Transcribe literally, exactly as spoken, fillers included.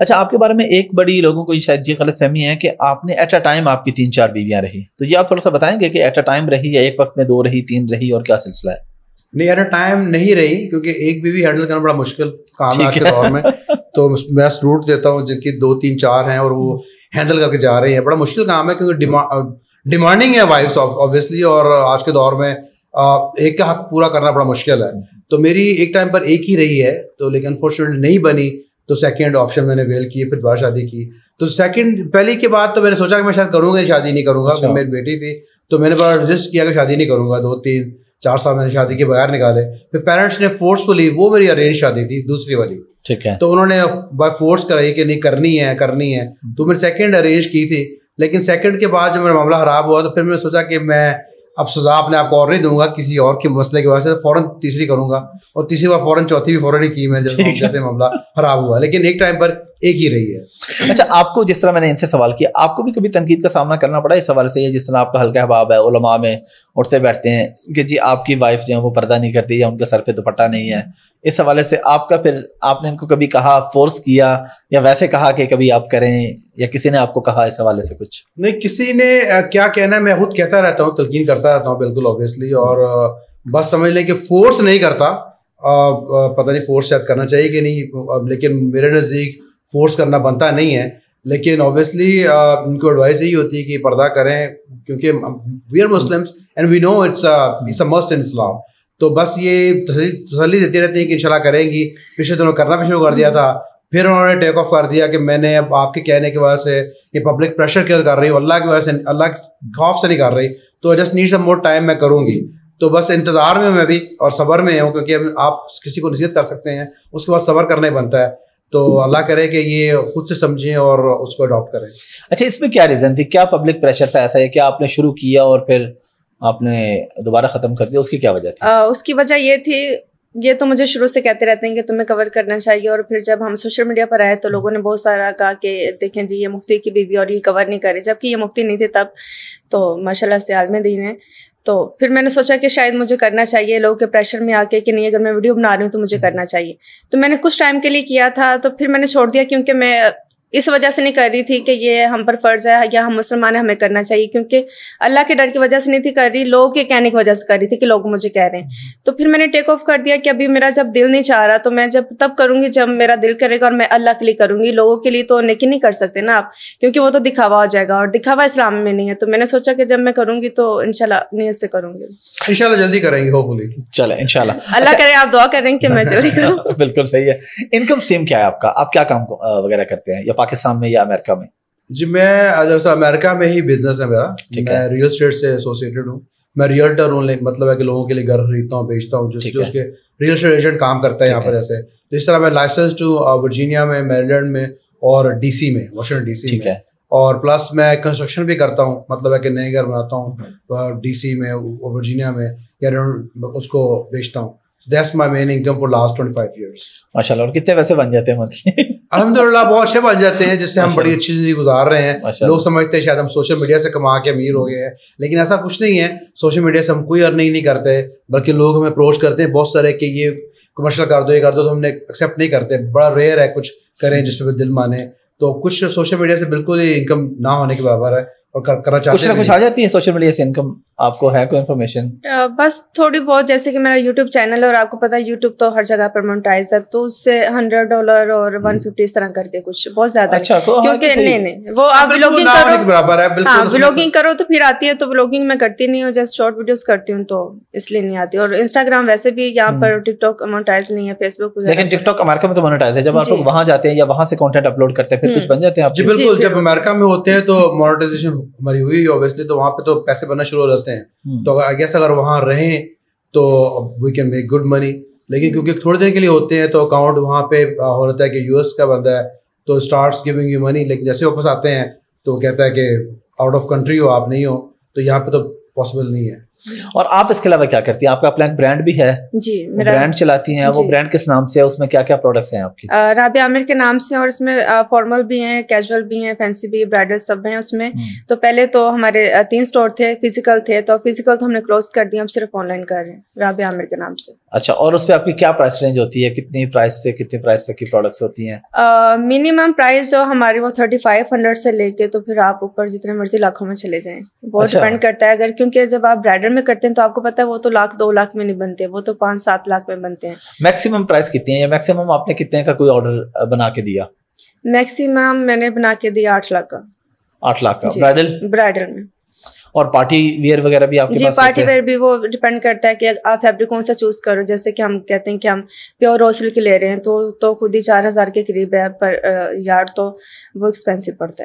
अच्छा, आपके बारे में एक बड़ी लोगों को शायद ये गलतफहमी है कि आपने एट अ टाइम आपकी तीन चार बीवियां रही, तो ये आप थोड़ा सा बताएंगे कि एट अ टाइम रही या एक वक्त में दो रही, तीन रही, और क्या सिलसिला है? नहीं, एट अ टाइम नहीं रही, क्योंकि एक बीवी हैंडल करना बड़ा मुश्किल काम है आज के दौर में। तो मैं सलूट देता हूँ जिनकी दो तीन चार हैं और वो हैंडल करके जा रही है, बड़ा मुश्किल काम है क्योंकि डिमांडिंग है वाइफ्स ऑब्वियसली, और आज के दौर में एक का हक पूरा करना बड़ा मुश्किल है। तो मेरी एक टाइम पर एक ही रही है, तो लेकिन अनफॉर्चुनेटली नहीं बनी, तो सेकंड ऑप्शन मैंने वेल की, फिर दोबारा शादी की। तो सेकंड पहली के बाद तो मैंने सोचा कि मैं शायद करूँगा शादी नहीं करूँगा। अच्छा। मेरी बेटी थी तो मैंने बड़ा रजिस्ट किया कि शादी नहीं करूँगा, दो तीन चार साल मैंने शादी के बगैर निकाले। फिर पेरेंट्स ने फोर्सफुली, वो मेरी अरेंज शादी थी दूसरी वाली, ठीक है, तो उन्होंने बाय फोर्स कराई कि नहीं करनी है करनी है, तो मैंने सेकेंड अरेंज की थी। लेकिन सेकेंड के बाद जब मेरा मामला ख़राब हुआ तो फिर मैंने सोचा कि मैं अब सजा अपने आपको और नहीं दूंगा किसी और के मसले की वजह से, फौरन तीसरी करूंगा, और तीसरी बार फौरन चौथी भी फौरन ही की मैं जब जैसे मामला खराब हुआ। लेकिन एक टाइम पर एक ही रही है। अच्छा, आपको जिस तरह मैंने इनसे सवाल किया, आपको भी कभी तनकीद का सामना करना पड़ा इस सवाल से, या जिस तरह आपका हल्का अहबाब है उलमा में उठते बैठते हैं कि जी आपकी वाइफ जो है वो पर्दा नहीं करती या उनके सर पे दुपट्टा नहीं है, इस हवाले से आपका फिर आपने इनको कभी कहा, फोर्स किया, या वैसे कहा कि कभी आप करें, या किसी ने आपको कहा इस हवाले से कुछ? नहीं, किसी ने क्या कहना, मैं खुद कहता रहता हूँ, तलकीन करता रहता हूँ बिल्कुल ऑब्वियसली, और बस समझ लें कि फोर्स नहीं करता। पता नहीं फोर्स शायद करना चाहिए कि नहीं, लेकिन मेरे नज़दीक फोर्स करना बनता नहीं है। लेकिन ऑब्वियसली उनको एडवाइस यही होती है कि पर्दा करें, क्योंकि we are Muslims and we know it's it's a must in Islam. तो बस ये तसल्ली देती रहती है कि इंशाल्लाह करेंगी। पिछले दिनों करना भी शुरू कर दिया था, फिर उन्होंने टेक ऑफ कर दिया कि मैंने अब आपके कहने की वजह से, ये पब्लिक प्रेशर क्यों कर रही हूँ, अल्लाह की वजह से, अल्लाह के खौफ से नहीं कर रही, तो just need some more time, मैं करूँगी। तो बस इंतज़ार में मैं भी और सब्र में हूँ, क्योंकि आप किसी को नसीहत कर सकते हैं, उसके बाद सब्र करना ही बनता है। तो अल्लाह करे कि ये खुद से समझें और उसको अडॉप्ट करें। अच्छा, इसमें क्या रीज़न थी, क्या पब्लिक प्रेशर था ऐसा, है क्या आपने शुरू किया और फिर आपने दोबारा ख़त्म कर दिया, उसकी क्या वजह थी? आ, उसकी वजह ये थी, ये तो मुझे शुरू से कहते रहते हैं कि तुम्हें कवर करना चाहिए, और फिर जब हम सोशल मीडिया पर आए तो लोगों ने बहुत सारा कहा कि देखें जी ये मुफ्ती की बीवी और ये कवर नहीं करे, जबकि ये मुफ्ती नहीं थे तब, तो माशाल्लाह से आलम दीन है। तो फिर मैंने सोचा कि शायद मुझे करना चाहिए, लोगों के प्रेशर में आके कि नहीं अगर मैं वीडियो बना रही हूँ तो मुझे करना चाहिए। तो मैंने कुछ टाइम के लिए किया था, तो फिर मैंने छोड़ दिया, क्योंकि मैं इस वजह से नहीं कर रही थी कि ये हम पर फ़र्ज़ है या हम मुसलमान हैं हमें करना चाहिए, क्योंकि अल्लाह के डर की वजह से नहीं थी कर रही, लोगों के कहने की वजह से कर रही थी कि लोग मुझे कह रहे हैं। तो फिर मैंने टेक ऑफ कर दिया कि अभी मेरा जब दिल नहीं चाह रहा तो मैं जब तब करूँगी जब मेरा दिल करेगा, और मैं अल्लाह के लिए करूँगी, लोगों के लिए तो नेकी नहीं कर सकते ना आप, क्योंकि वो तो दिखावा हो जाएगा और दिखावा इस्लाम में नहीं है। तो मैंने सोचा कि जब मैं करूँगी तो इंशाल्लाह नियत से करूँगी, इंशाल्लाह जल्दी करेंगी, होपफुली चले इंशाल्लाह, अल्लाह करे आप दुआ करें कि मैं जल्दी करूँ। बिल्कुल सही है। इनकम स्ट्रीम क्या है आपका, आप क्या काम वगैरह करते हैं, पाकिस्तान में या अमेरिका में? जी, मैं दरअसल अमेरिका में ही बिजनेस है मेरा, मैं रियल स्टेट से एसोसिएटेड हूँ, मैं रियल्टर हूँ, मतलब है कि लोगों के लिए घर खरीदता हूँ, बेचता हूँ, जिसके उसके रियल स्टेट एजेंट काम करता है यहाँ पर। ऐसे तो इस तरह मैं लाइसेंस्ड हूँ वर्जीनिया में, मेरीलैंड में, और डीसी में, वाशिंगटन डीसी में, और प्लस मैं कंस्ट्रक्शन भी करता हूँ, मतलब है कि नए घर बनाता हूँ डीसी में, वर्जीनिया में, या उसको बेचता हूँ। That's my main income for last twenty-five years। माशाल्लाह, और कितने पैसे बन जाते हैं मंथली? अल्हम्दुलिल्लाह बहुत अच्छे बन जाते हैं, जिससे हम बड़ी अच्छी जिंदगी गुजार रहे हैं। लोग समझते हैं शायद हम सोशल मीडिया से कमा के अमीर हो गए हैं, लेकिन ऐसा कुछ नहीं है। सोशल मीडिया से हम कोई अर्निंग नहीं करते, बल्कि लोग हमें अप्रोच करते हैं बहुत सारे कि ये कमर्शियल कर दो, ये कर दो, तो हमने एक्सेप्ट नहीं करते। बड़ा रेयर है कुछ करें जिसमें दिल माने, तो कुछ सोशल मीडिया से बिल्कुल ही इनकम ना होने के बराबर है। और कर, करना चाहते कुछ ना कुछ आ जाती है सोशल मीडिया से इनकम, आपको है कोई इन्फॉर्मेशन? बस थोड़ी बहुत, जैसे कि मेरा यूट्यूब चैनल है और आपको पता है यूट्यूब तो हर जगह पर मोनेटाइज है, तो उससे हंड्रेड डॉलर और वन फिफ्टी इस तरह करके कुछ बहुत ज्यादा। अच्छा, क्योंकि नहीं नहीं वो आप व्लॉगिंग करो, हाँ व्लॉगिंग करो तो फिर आती है, तो व्लॉगिंग मैं करती नहीं हूँ, जस्ट शॉर्ट वीडियोस करती हूँ, तो इसलिए नहीं आती। और इंस्टाग्राम वैसे भी यहाँ पर, टिकटॉक मोनेटाइज नहीं है, फेसबुक, लेकिन टिकटॉक अमेरिका में तो मोनेटाइज है। जब आप वहाँ जाते हैं या वहाँ से कॉन्टेंट अपलोड करते हैं फिर कुछ बन जाते हैं? जी बिल्कुल, जब अमेरिका में होते हैं तो मोनेटाइजेशन हमारी हुई ऑब्वियसली, तो वहाँ पे तो पैसे बनना शुरू हो जाते हैं। तो आई गेस अगर वहाँ रहें तो we can make good money, लेकिन क्योंकि थोड़े दिन के लिए होते हैं तो अकाउंट वहाँ पे हो जाता है कि यूएस का बंदा है तो स्टार्ट्स गिविंग यू मनी, लेकिन जैसे वापस आते हैं तो कहता है कि आउट ऑफ कंट्री हो आप, नहीं हो, तो यहाँ पे तो पॉसिबल नहीं है। और आप इसके अलावा क्या करती हैं? आपका अपना ब्रांड भी है जी, मेरा ब्रांड चलाती हैं। वो ब्रांड किस नाम से है, उसमें क्या क्या प्रोडक्ट्स हैं आपके? राबिया आमिर के नाम से, और इसमें फॉर्मल भी हैं, कैजुअल भी हैं, फैंसी भी, ब्राइडल सब हैं उसमें। तो पहले तो हमारे तीन स्टोर थे, फिजिकल थे, तो फिजिकल तो हमने क्लोज कर दिया, हम सिर्फ ऑनलाइन कर रहे हैं राबिया आमिर के नाम से। अच्छा, और उस पर आपकी क्या प्राइस रेंज होती है, कितनी प्राइस से कितनी प्राइस तक की प्रोडक्ट्स होती हैं? मिनिमम प्राइस जो हमारी वो थर्टी फाइव हंड्रेड से लेके तो फिर आप ऊपर जितने मर्जी लाखों में चले जाएं, बहुत डिपेंड करता है। अगर क्योंकि जब आप ब्राइडल में करते हैं तो आपको पता है वो तो लाख दो लाख में नहीं बनते, वो तो पाँच सात लाख में बनते हैं। मैक्सिमम प्राइस कितनी है या मैक्सिमम आपने कितने का कोई ऑर्डर बना के दिया? मैक्सिमम मैंने बना के दिया आठ लाख का। आठ लाख का ब्राइडल ब्राइडल में। और पार्टी वेयर वगैरह भी आपके जी, पास पार्टी वेयर भी वो डिपेंड करता है कि आप फैब्रिक कौन सा चूज करो। जैसे कि हम कहते हैं कि हम प्योर रॉ सिल्क ले रहे हैं तो तो खुद ही चार हजार के करीब है पर यार्ड, तो वो एक्सपेंसिव पड़ता है।